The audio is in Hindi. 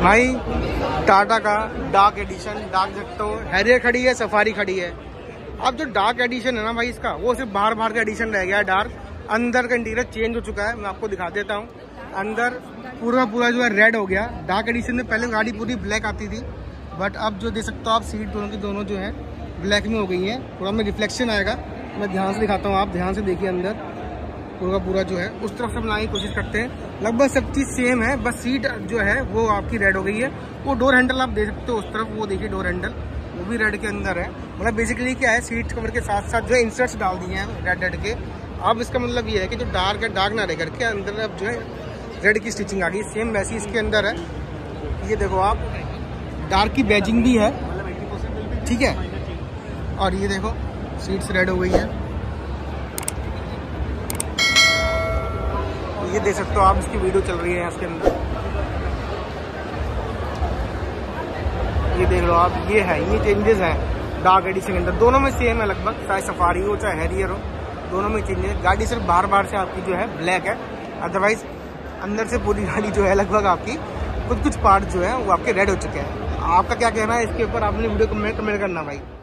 भाई टाटा का डार्क एडिशन, डार्क देखते हो, हैरियर खड़ी है, सफारी खड़ी है। अब जो डार्क एडिशन है ना भाई, इसका वो सिर्फ बाहर का एडिशन रह गया है डार्क, अंदर का इंटीरियर चेंज हो चुका है। मैं आपको दिखा देता हूँ, अंदर पूरा जो है रेड हो गया। डार्क एडिशन में पहले गाड़ी पूरी ब्लैक आती थी, बट अब जो देख सकते हो आप, सीट दोनों की दोनों जो है ब्लैक में हो गई है। पूरा में रिफ्लेक्शन आएगा, मैं ध्यान से दिखाता हूँ, आप ध्यान से देखिए। अंदर पूरा जो है उस तरफ से बनाने की कोशिश करते हैं, लगभग सब चीज़ सेम है, बस सीट जो है वो आपकी रेड हो गई है। वो डोर हैंडल आप देख सकते हो उस तरफ, वो देखिए डोर हैंडल, वो भी रेड के अंदर है। मतलब बेसिकली क्या है, सीट कवर के साथ साथ जो है इंसर्ट्स डाल दिए हैं रेड के। अब इसका मतलब ये है कि जो डार्क है, डार्क ना रह करके अंदर अब जो है रेड की स्टिचिंग आ गई, सेम वैसी इसके अंदर है। ये देखो आप, डार्क की बैजिंग भी है, ठीक है। और ये देखो सीट्स रेड हो गई है, ये देख सकते हो आप, इसकी वीडियो चल रही है इसके अंदर। ये देख लो आप, ये है, ये चेंजेस हैं डार्क एडिशन के अंदर। दोनों में सेम है लगभग, चाहे सफारी हो चाहे हैरियर हो, दोनों में चेंजेस। गाड़ी सिर्फ बाहर से आपकी जो है ब्लैक है, अदरवाइज अंदर से पूरी गाड़ी जो है लगभग आपकी कुछ पार्ट जो है वो आपके रेड हो चुके हैं। आपका क्या कहना है इसके ऊपर, आपने वीडियो को कमेंट करना भाई।